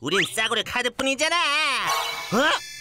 우린 싸구려 카드뿐이잖아. 어?